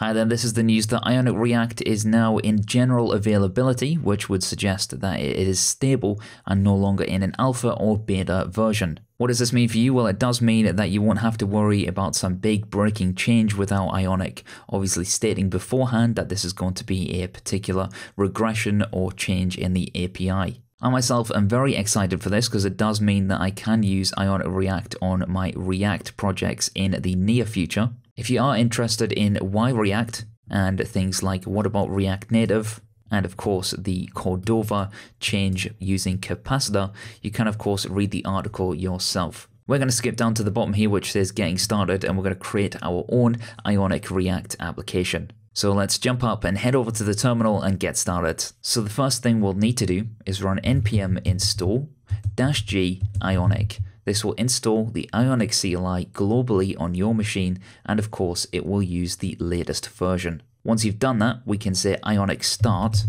Hi there, this is the news that Ionic React is now in general availability, which would suggest that it is stable and no longer in an alpha or beta version. What does this mean for you? Well, it does mean that you won't have to worry about some big breaking change without Ionic obviously stating beforehand that this is going to be a particular regression or change in the API. I myself am very excited for this because it does mean that I can use Ionic React on my React projects in the near future. If you are interested in why React and things like what about React Native and of course the Cordova change using Capacitor, you can of course read the article yourself. We're going to skip down to the bottom here which says getting started, and we're going to create our own Ionic React application. So let's jump up and head over to the terminal and get started. So the first thing we'll need to do is run npm install -g ionic. This will install the Ionic CLI globally on your machine, and of course it will use the latest version. Once you've done that, we can say Ionic start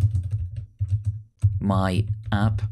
my app,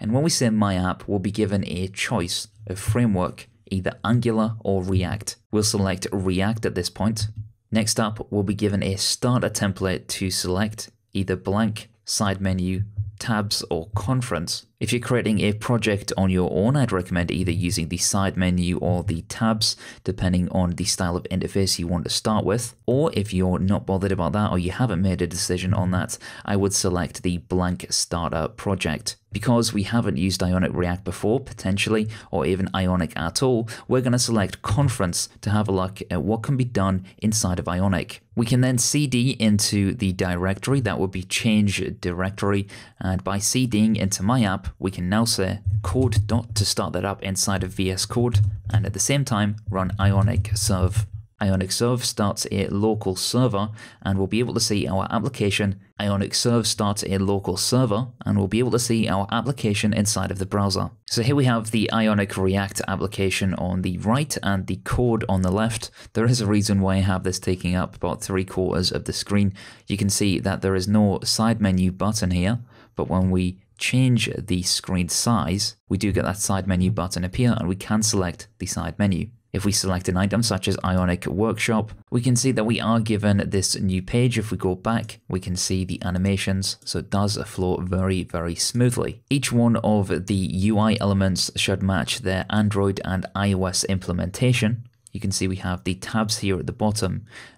and when we say my app, we'll be given a choice of framework, either Angular or React. We'll select React at this point. Next up, we'll be given a starter template to select, either blank, side menu, tabs or conference. If you're creating a project on your own, I'd recommend either using the side menu or the tabs, depending on the style of interface you want to start with. Or if you're not bothered about that or you haven't made a decision on that, I would select the blank starter project. Because we haven't used Ionic React before, potentially, or even Ionic at all, we're going to select Conference to have a look at what can be done inside of Ionic. We can then cd into the directory, that would be change directory, and by cding into my app, we can now say code dot to start that up inside of VS Code, and at the same time run Ionic Serve. Ionic Serve starts a local server, and we'll be able to see our application. Ionic Serve starts a local server, and we'll be able to see our application inside of the browser. So here we have the Ionic React application on the right and the code on the left. There is a reason why I have this taking up about 3/4 of the screen. You can see that there is no side menu button here, but when we change the screen size, we do get that side menu button appear, and we can select the side menu. If we select an item such as Ionic Workshop, we can see that we are given this new page. If we go back, we can see the animations, so it does flow very, very smoothly. Each one of the UI elements should match their Android and iOS implementation. You can see we have the tabs here at the bottom,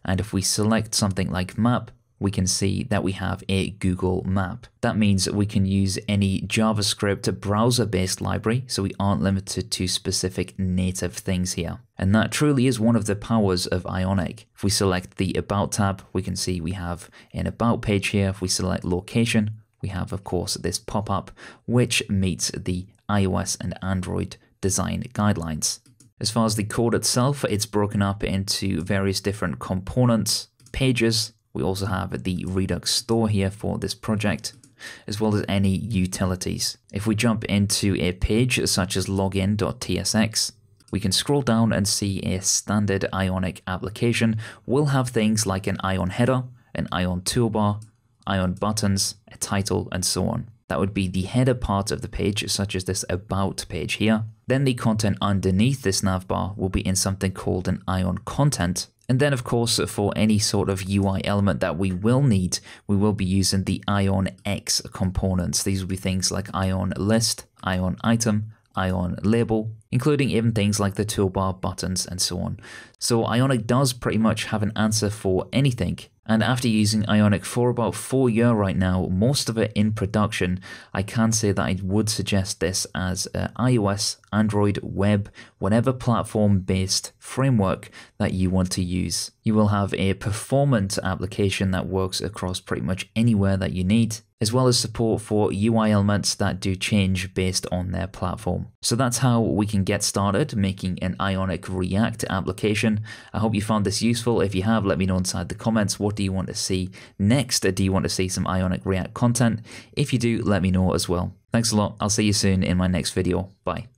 and if we select something like map, we can see that we have a Google map. That means we can use any JavaScript browser-based library, so we aren't limited to specific native things here. And that truly is one of the powers of Ionic. If we select the About tab, we can see we have an About page here. If we select Location, we have, of course, this pop-up, which meets the iOS and Android design guidelines. As far as the code itself, it's broken up into various different components, pages. We also have the Redux store here for this project, as well as any utilities. If we jump into a page such as login.tsx, we can scroll down and see a standard Ionic application. We'll have things like an Ion Header, an Ion Toolbar, Ion Buttons, a title, and so on. That would be the header part of the page, such as this About page here. Then the content underneath this navbar will be in something called an IonContent. And then of course, for any sort of UI element that we will need, we will be using the IonX components. These will be things like IonList, IonItem, IonLabel, including even things like the toolbar, buttons, and so on. So Ionic does pretty much have an answer for anything. And after using Ionic for about 4 years right now, most of it in production, I can say that I would suggest this as an iOS, Android, web, whatever platform-based framework that you want to use. You will have a performant application that works across pretty much anywhere that you need, as well as support for UI elements that do change based on their platform. So that's how we can get started making an Ionic React application. I hope you found this useful. If you have, let me know inside the comments, what do you want to see next? Do you want to see some Ionic React content? If you do, let me know as well. Thanks a lot. I'll see you soon in my next video. Bye.